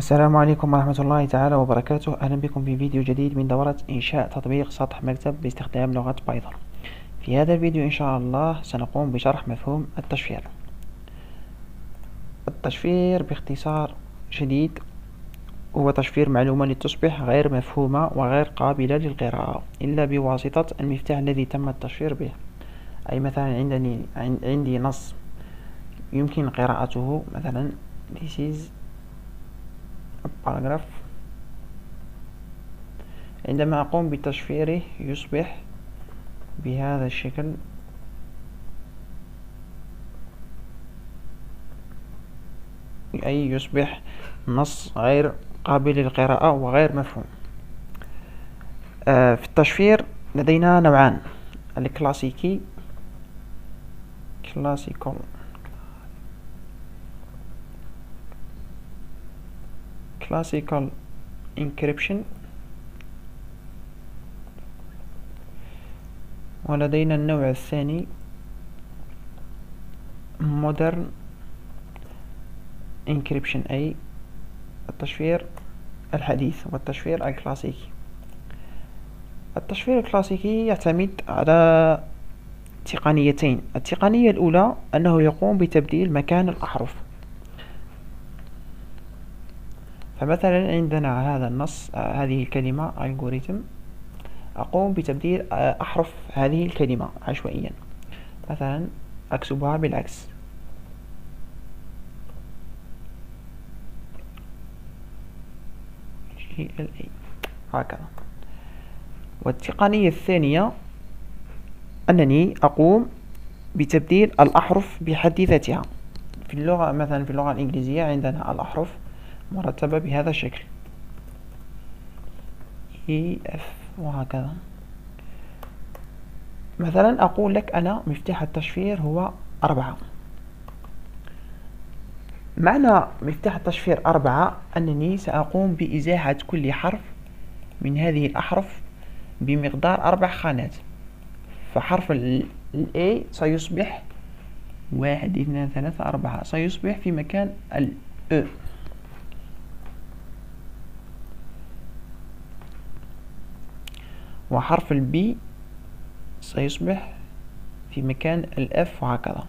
السلام عليكم ورحمة الله تعالى وبركاته. أهلا بكم في فيديو جديد من دورة إنشاء تطبيق سطح مكتب باستخدام لغة بايثون. في هذا الفيديو إن شاء الله سنقوم بشرح مفهوم التشفير باختصار شديد هو تشفير معلومة لتصبح غير مفهومة وغير قابلة للقراءة إلا بواسطة المفتاح الذي تم التشفير به. أي مثلا عندي نص يمكن قراءته، مثلا this is paragraph. عندما أقوم بتشفيره يصبح بهذا الشكل. أي يصبح نص غير قابل للقراءة وغير مفهوم. في التشفير لدينا نوعان: الكلاسيكي كلاسيكال Classical Encryption، ولدينا النوع الثاني Modern Encryption، أي التشفير الحديث والتشفير الكلاسيكي. التشفير الكلاسيكي يعتمد على تقنيتين. التقنية الأولى أنه يقوم بتبديل مكان الأحرف. فمثلا عندنا هذا النص، هذه الكلمة algorithm، أقوم بتبديل أحرف هذه الكلمة عشوائيا، مثلا أكتبها بالعكس، GLA هكذا. والتقنية الثانية أنني أقوم بتبديل الأحرف بحد ذاتها. في اللغة مثلا في اللغة الإنجليزية عندنا الأحرف مرتبة بهذا الشكل EF وهكذا. مثلا أقول لك أنا مفتاح التشفير هو 4. معنى مفتاح التشفير 4 أنني سأقوم بإزاحة كل حرف من هذه الأحرف بمقدار 4 خانات. فحرف A سيصبح 1 2 3 4، سيصبح في مكان E. وحرف البي سيصبح في مكان الأف وهكذا.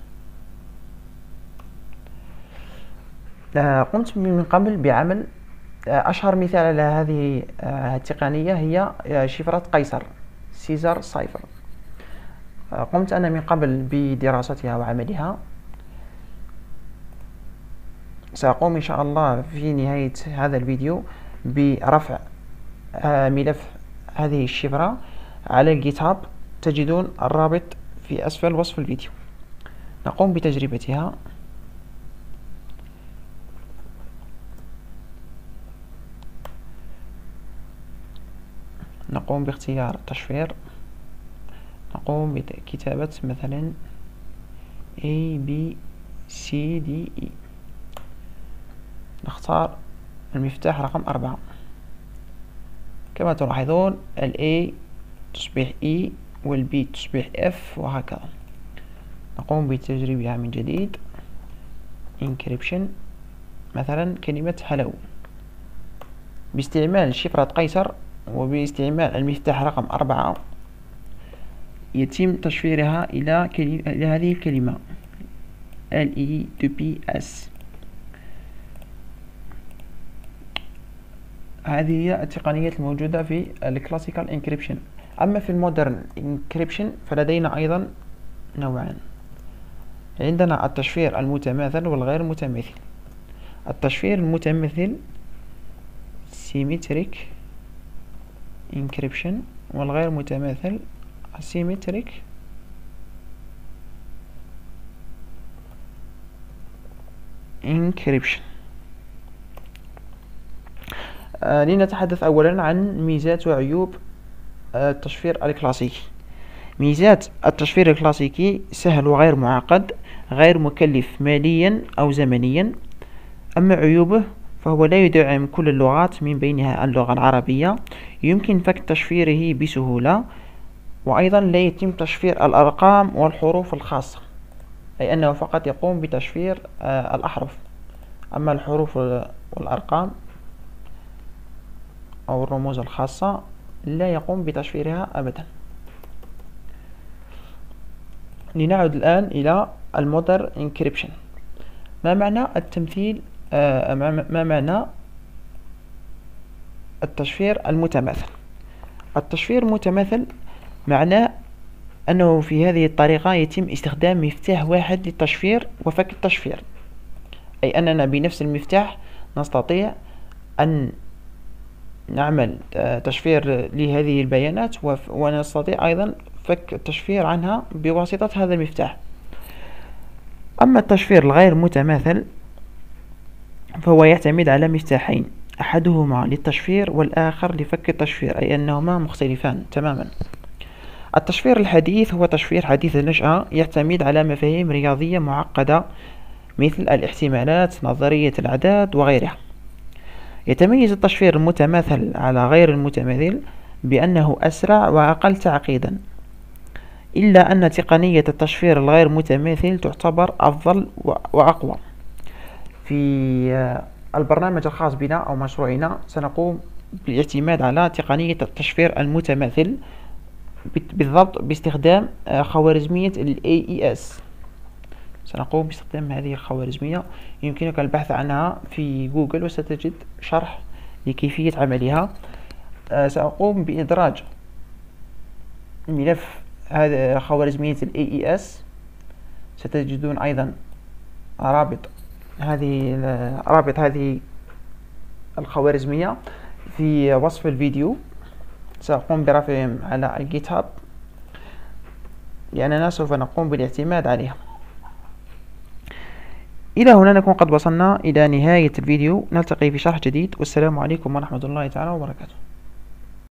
قمت من قبل بعمل أشهر مثال على هذه التقنية هي شفرة قيصر سيزر سايفر. قمت أنا من قبل بدراستها وعملها. سأقوم إن شاء الله في نهاية هذا الفيديو برفع ملف هذه الشفرة على الجيت هاب، تجدون الرابط في أسفل وصف الفيديو. نقوم بتجربتها. نقوم باختيار تشفير، نقوم بكتابة مثلا A B C D E، نختار المفتاح رقم 4. كما تلاحظون الA تصبح E والB تصبح F وهكذا. نقوم بتجربها من جديد. Encryption، مثلا كلمة hello. باستعمال شفرة قيصر وباستعمال المفتاح رقم 4 يتم تشفيرها إلى هذه الكلمة LEPS. هذه هي التقنيات الموجودة في الكلاسيكال انكريبشن. أما في المودرن انكريبشن فلدينا أيضا نوعان. عندنا التشفير المتماثل والغير متماثل. التشفير المتماثل Symmetric Encryption، والغير متماثل Asymmetric Encryption. لنتحدث أولا عن ميزات وعيوب التشفير الكلاسيكي. ميزات التشفير الكلاسيكي: سهل وغير معقد، غير مكلف ماليا أو زمنيا. أما عيوبه فهو لا يدعم كل اللغات من بينها اللغة العربية، يمكن فك تشفيره بسهولة، وأيضا لا يتم تشفير الأرقام والحروف الخاصة، أي أنه فقط يقوم بتشفير الأحرف. أما الحروف والأرقام أو الرموز الخاصة لا يقوم بتشفيرها أبدا. لنعد الآن إلى المودرن إنكريبشن. ما معنى التمثيل؟ ما معنى التشفير المتماثل؟ التشفير المتماثل معناه أنه في هذه الطريقة يتم استخدام مفتاح واحد للتشفير وفك التشفير، أي أننا بنفس المفتاح نستطيع أن نعمل تشفير لهذه البيانات ونستطيع أيضا فك التشفير عنها بواسطة هذا المفتاح. أما التشفير الغير متماثل فهو يعتمد على مفتاحين، أحدهما للتشفير والآخر لفك التشفير، أي أنهما مختلفان تماما. التشفير الحديث هو تشفير حديث النشأة، يعتمد على مفاهيم رياضية معقدة مثل الاحتمالات، نظرية الأعداد وغيرها. يتميز التشفير المتماثل على غير المتماثل بأنه أسرع وأقل تعقيدا، إلا أن تقنية التشفير الغير متماثل تعتبر أفضل وأقوى. في البرنامج الخاص بنا أو مشروعنا سنقوم بالاعتماد على تقنية التشفير المتماثل بالضبط باستخدام خوارزمية ال AES. سنقوم باستخدام هذه الخوارزمية، يمكنك البحث عنها في جوجل وستجد شرح لكيفية عملها. سأقوم بإدراج ملف هذا خوارزمية ال AES، ستجدون أيضا رابط هذه الخوارزمية في وصف الفيديو. سأقوم برفعهم على الجيت هاب لأننا سوف نقوم بالاعتماد عليها. إلى هنا نكون قد وصلنا إلى نهاية الفيديو، نلتقي في شرح جديد، والسلام عليكم ورحمة الله تعالى وبركاته.